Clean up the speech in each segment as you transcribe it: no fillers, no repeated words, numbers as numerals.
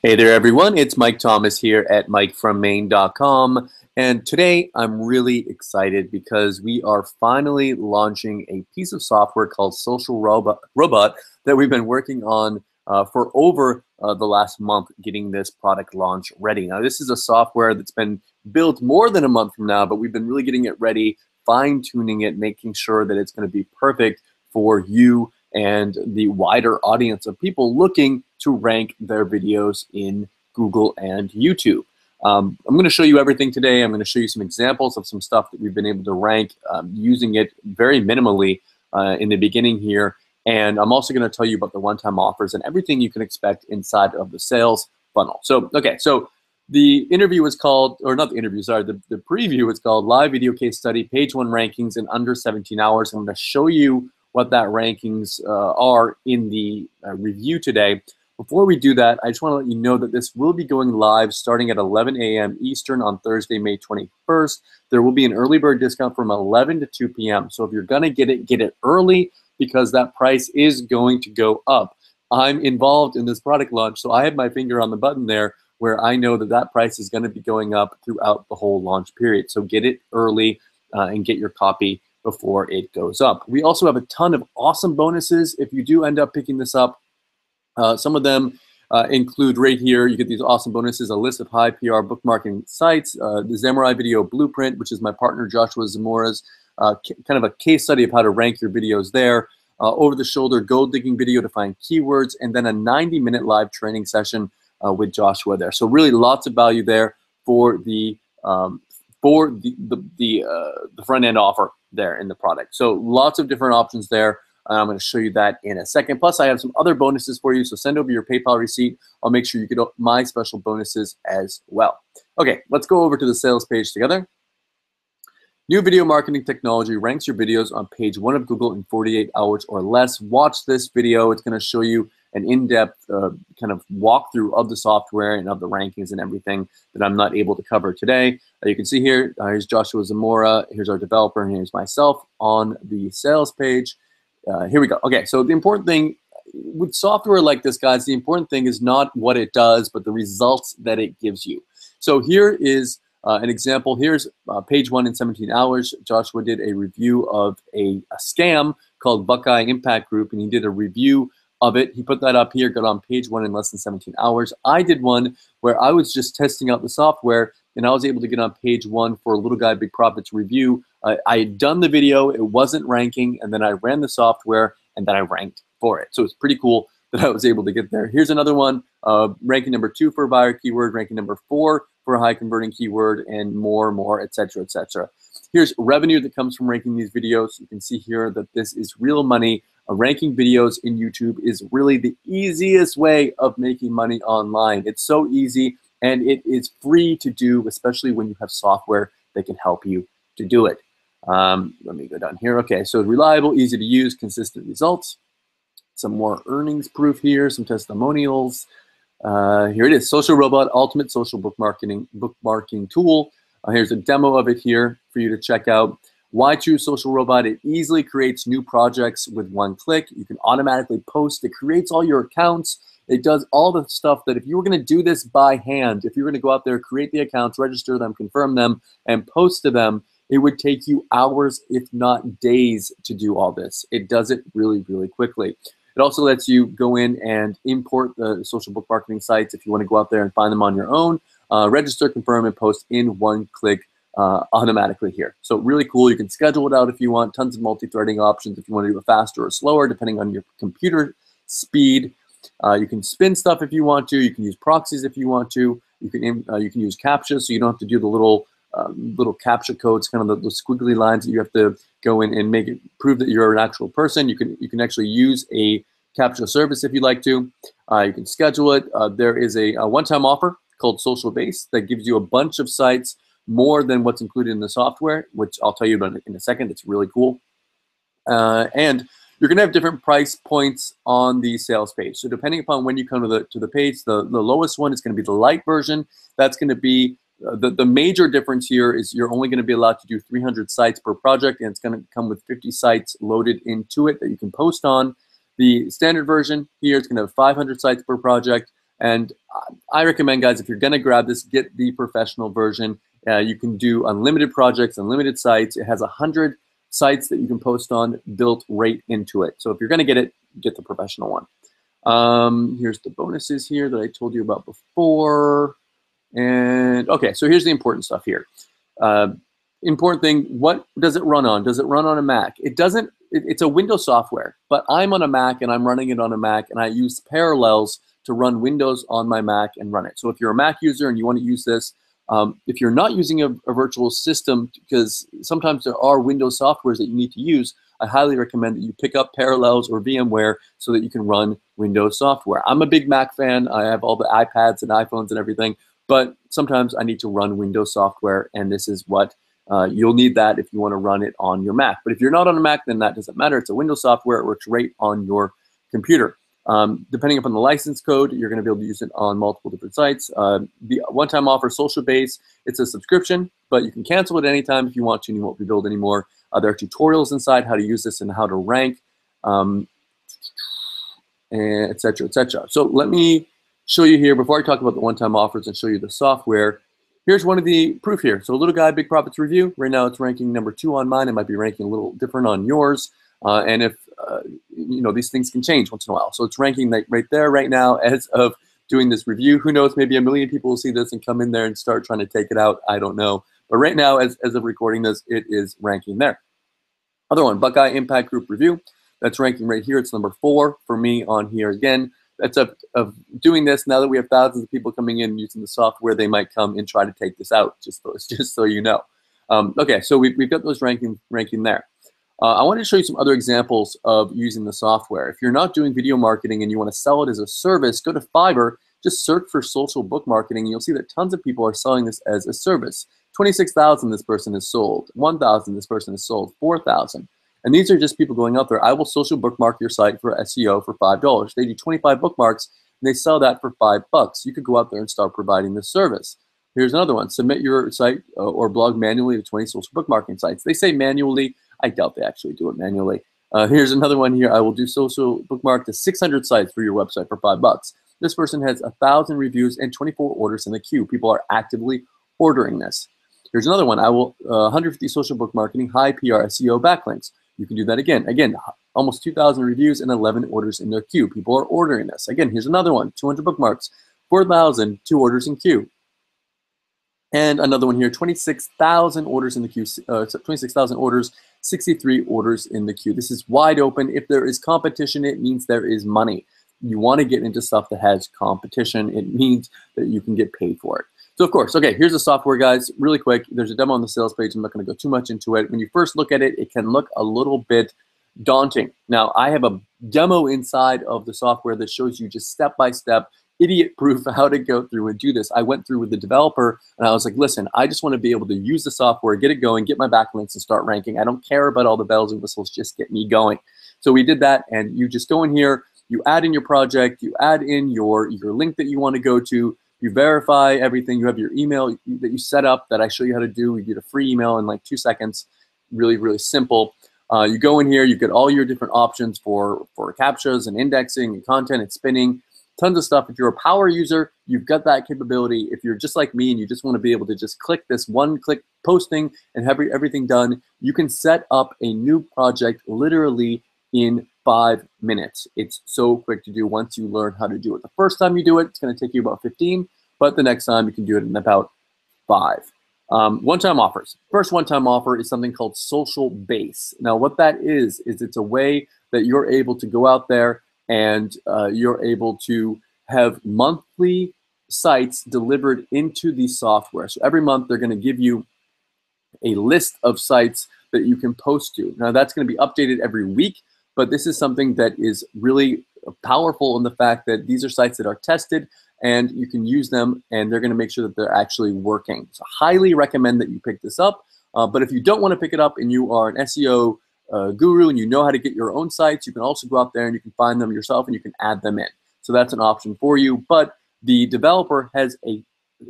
Hey there everyone, it's Mike Thomas here at MikeFromMaine.com, and today I'm really excited because we are finally launching a piece of software called Social Robot that we've been working on for over the last month, getting this product launch ready. Now this is a software that's been built more than a month from now, but we've been really getting it ready, fine-tuning it, making sure that it's going to be perfect for you and the wider audience of people looking to rank their videos in Google and YouTube. I'm going to show you everything today. I'm going to show you some examples of some stuff that we've been able to rank using it very minimally in the beginning here. And I'm also going to tell you about the one-time offers and everything you can expect inside of the sales funnel. So, okay, so the interview was called, or not the interview, sorry, the preview was called Live Video Case Study, Page 1 Rankings in Under 17 Hours. I'm going to show you what that rankings are in the review today. Before we do that, I just want to let you know that this will be going live starting at 11 a.m. Eastern on Thursday, May 21st. There will be an early bird discount from 11 to 2 p.m. So if you're going to get it early, because that price is going to go up. I'm involved in this product launch, so I have my finger on the button there where I know that that price is going to be going up throughout the whole launch period. So get it early and get your copy before it goes up. We also have a ton of awesome bonuses if you do end up picking this up. Some of them include right here, you get these awesome bonuses, a list of high PR bookmarking sites, the Samurai Video Blueprint, which is my partner Joshua Zamora's kind of a case study of how to rank your videos there, over-the-shoulder gold digging video to find keywords, and then a 90-minute live training session with Joshua there. So really lots of value there for the front-end offer there in the product. So lots of different options there. I'm going to show you that in a second. Plus, I have some other bonuses for you, so send over your PayPal receipt. I'll make sure you get my special bonuses as well. Okay, let's go over to the sales page together. New video marketing technology ranks your videos on page 1 of Google in 48 hours or less. Watch this video. It's going to show you an in-depth kind of walkthrough of the software and of the rankings and everything that I'm not able to cover today. You can see here, here's Joshua Zamora, here's our developer, and here's myself on the sales page. Here we go. Okay, so the important thing with software like this, guys, the important thing is not what it does, but the results that it gives you. So here is an example. Here's page 1 in 17 hours. Joshua did a review of a scam called Buckeye Impact Group, and he did a review of it. He put that up here, got on page 1 in less than 17 hours. I did one where I was just testing out the software, and I was able to get on page 1 for Little Guy Big Profits review. I had done the video, it wasn't ranking, and then I ran the software, and then I ranked for it. So it's pretty cool that I was able to get there. Here's another one, ranking number 2 for a buyer keyword, ranking number 4 for a high converting keyword, and more, et cetera, et cetera. Here's revenue that comes from ranking these videos. You can see here that this is real money. Ranking videos in YouTube is really the easiest way of making money online. It's so easy, and it is free to do, especially when you have software that can help you to do it. Let me go down here. Okay, so reliable, easy to use, consistent results. Some more earnings proof here, some testimonials. Here it is, Social Robot, Ultimate Social Bookmarking Tool. Here's a demo of it here for you to check out. Why choose Social Robot? It easily creates new projects with one click. You can automatically post. It creates all your accounts. It does all the stuff that if you were going to do this by hand, if you were going to go out there, create the accounts, register them, confirm them, and post to them, it would take you hours, if not days, to do all this. It does it really, really quickly. It also lets you go in and import the social bookmarking sites if you want to go out there and find them on your own. Register, confirm, and post in one click. Automatically here. So really cool. You can schedule it out if you want. Tons of multi-threading options if you want to do it faster or slower depending on your computer speed. You can spin stuff if you want to. You can use proxies if you want to. You can use CAPTCHA, so you don't have to do the little CAPTCHA codes, kind of the squiggly lines that you have to go in and make it prove that you're an actual person. You can actually use a CAPTCHA service if you'd like to. You can schedule it. There is a one-time offer called Social Base that gives you a bunch of sites, more than what's included in the software, which I'll tell you about in a second. It's really cool. And you're gonna have different price points on the sales page. So depending upon when you come to the page, the lowest one is gonna be the light version. That's gonna be, the major difference here is you're only gonna be allowed to do 300 sites per project, and it's gonna come with 50 sites loaded into it that you can post on. The standard version here is gonna have 500 sites per project, And I recommend, guys, if you're going to grab this, get the professional version. You can do unlimited projects, unlimited sites. It has 100 sites that you can post on built right into it. So if you're going to get it, get the professional one. Here's the bonuses here that I told you about before. And okay, so here's the important stuff here. Important thing, what does it run on? Does it run on a Mac? It doesn't. It's a Windows software, but I'm on a Mac and I'm running it on a Mac, and I use Parallels to run Windows on my Mac and run it. So if you're a Mac user and you want to use this, if you're not using a virtual system, because sometimes there are Windows softwares that you need to use, I highly recommend that you pick up Parallels or VMware so that you can run Windows software. I'm a big Mac fan. I have all the iPads and iPhones and everything, but sometimes I need to run Windows software, and this is what you'll need that if you want to run it on your Mac. But if you're not on a Mac, then that doesn't matter. It's a Windows software. It works right on your computer. Depending upon the license code, you're going to be able to use it on multiple different sites. The one-time offer, Social Base, it's a subscription, but you can cancel it anytime if you want to and you won't be billed anymore. There are tutorials inside how to use this and how to rank, et cetera, et cetera. So let me show you here, before I talk about the one-time offers and show you the software, here's one of the proof here. So Little Guy Big Profits review, right now it's ranking #2 on mine. It might be ranking a little different on yours. And if, you know, these things can change once in a while. So it's ranking right there right now as of doing this review. Who knows, maybe 1 million people will see this and come in there and start trying to take it out. I don't know. But right now, as of recording this, it is ranking there. Other one, Buckeye Impact Group review. That's ranking right here. It's number 4 for me on here again. That's of doing this. Now that we have thousands of people coming in using the software, they might come and try to take this out, just so you know. Okay, so we've got those ranking there. I wanted to show you some other examples of using the software. If you're not doing video marketing and you want to sell it as a service, go to Fiverr, just search for social book marketing, and you'll see that tons of people are selling this as a service. 26,000 this person has sold, 1,000 this person has sold, 4,000. And these are just people going out there. I will social bookmark your site for SEO for $5. They do 25 bookmarks, and they sell that for $5. You could go out there and start providing this service. Here's another one. Submit your site or blog manually to 20 social bookmarking sites. They say manually. I doubt they actually do it manually. Here's another one here. I will do social bookmark to 600 sites for your website for $5. This person has 1,000 reviews and 24 orders in the queue. People are actively ordering this. Here's another one. I will 150 social bookmarking, high PR SEO backlinks. You can do that again. Again, almost 2,000 reviews and 11 orders in their queue. People are ordering this. Again, here's another one. 200 bookmarks, 4,000, 2 orders in queue. And another one here, 26,000 orders in the queue, 26,000 orders, 63 orders in the queue. This is wide open. If there is competition, it means there is money. You want to get into stuff that has competition. It means that you can get paid for it. So of course, okay, here's the software, guys, really quick. There's a demo on the sales page. I'm not going to go too much into it. When you first look at it, it can look a little bit daunting. Now, I have a demo inside of the software that shows you just step-by-step, idiot-proof how to go through and do this. I went through with the developer, and I was like, listen, I just want to be able to use the software, get it going, get my backlinks, and start ranking. I don't care about all the bells and whistles. Just get me going. So we did that, and you just go in here. You add in your project. You add in your link that you want to go to. You verify everything. You have your email that you set up that I show you how to do. You get a free email in like 2 seconds. Really, really simple. You go in here. You get all your different options for CAPTCHAs and indexing and content and spinning. Tons of stuff. If you're a power user, you've got that capability. If you're just like me and you just want to be able to just click this one-click posting and have everything done, you can set up a new project literally in 5 minutes. It's so quick to do once you learn how to do it. The first time you do it, it's going to take you about 15, but the next time you can do it in about 5. One-time offers. First one-time offer is something called Social Base. Now, what that is it's a way that you're able to go out there and you're able to have monthly sites delivered into the software. So every month they're going to give you a list of sites that you can post to. Now that's going to be updated every week, but this is something that is really powerful in the fact that these are sites that are tested and you can use them and they're going to make sure that they're actually working. So highly recommend that you pick this up, but if you don't want to pick it up and you are an SEO guru and you know how to get your own sites, you can also go out there and you can find them yourself and you can add them in. So that's an option for you, but the developer has a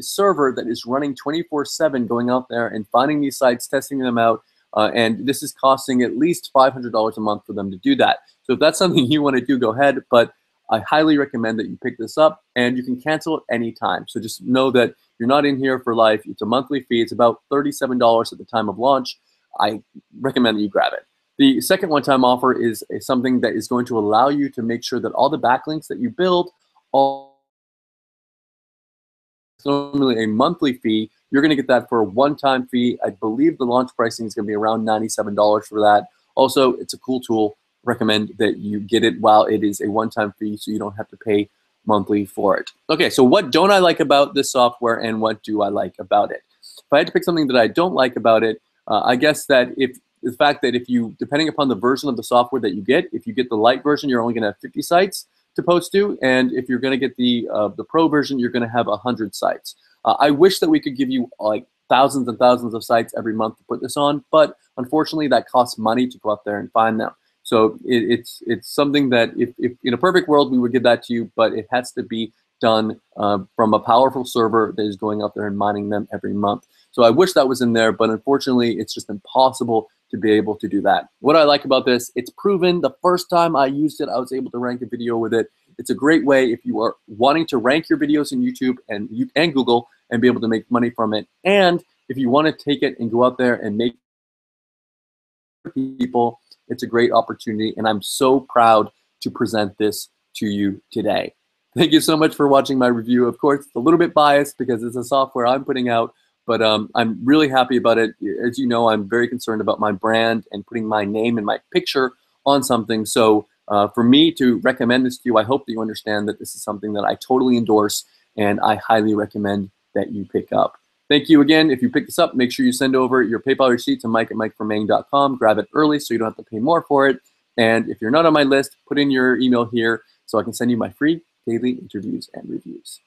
server that is running 24/7 going out there and finding these sites, testing them out, and this is costing at least $500 a month for them to do that. So if that's something you want to do, go ahead, but I highly recommend that you pick this up, and you can cancel at any time. So just know that you're not in here for life. It's a monthly fee. It's about $37 at the time of launch. I recommend that you grab it. The second one-time offer is something that is going to allow you to make sure that all the backlinks that you build, it's normally a monthly fee. You're going to get that for a one-time fee. I believe the launch pricing is going to be around $97 for that. Also, it's a cool tool. Recommend that you get it while it is a one-time fee, so you don't have to pay monthly for it. Okay, so what don't I like about this software, and what do I like about it? If I had to pick something that I don't like about it, I guess that the fact that depending upon the version of the software that you get, if you get the light version, you're only going to have 50 sites to post to, and if you're going to get the pro version, you're going to have 100 sites. I wish that we could give you like thousands and thousands of sites every month to put this on, but unfortunately that costs money to go out there and find them. So it's something that if in a perfect world we would give that to you, but it has to be done from a powerful server that is going out there and mining them every month. So I wish that was in there, but unfortunately it's just impossible to be able to do that. What I like about this, it's proven. The first time I used it, I was able to rank a video with it. It's a great way if you are wanting to rank your videos in YouTube and Google and be able to make money from it. And if you want to take it and go out there and make people, it's a great opportunity, and I'm so proud to present this to you today. Thank you so much for watching my review. Of course, it's a little bit biased because it's a software I'm putting out, but I'm really happy about it. As you know, I'm very concerned about my brand and putting my name and my picture on something. So for me to recommend this to you, I hope that you understand that this is something that I totally endorse, and I highly recommend that you pick up. Thank you again. If you pick this up, make sure you send over your PayPal receipt to mike@MikeFromMaine.com. Grab it early so you don't have to pay more for it. And if you're not on my list, put in your email here so I can send you my free daily interviews and reviews.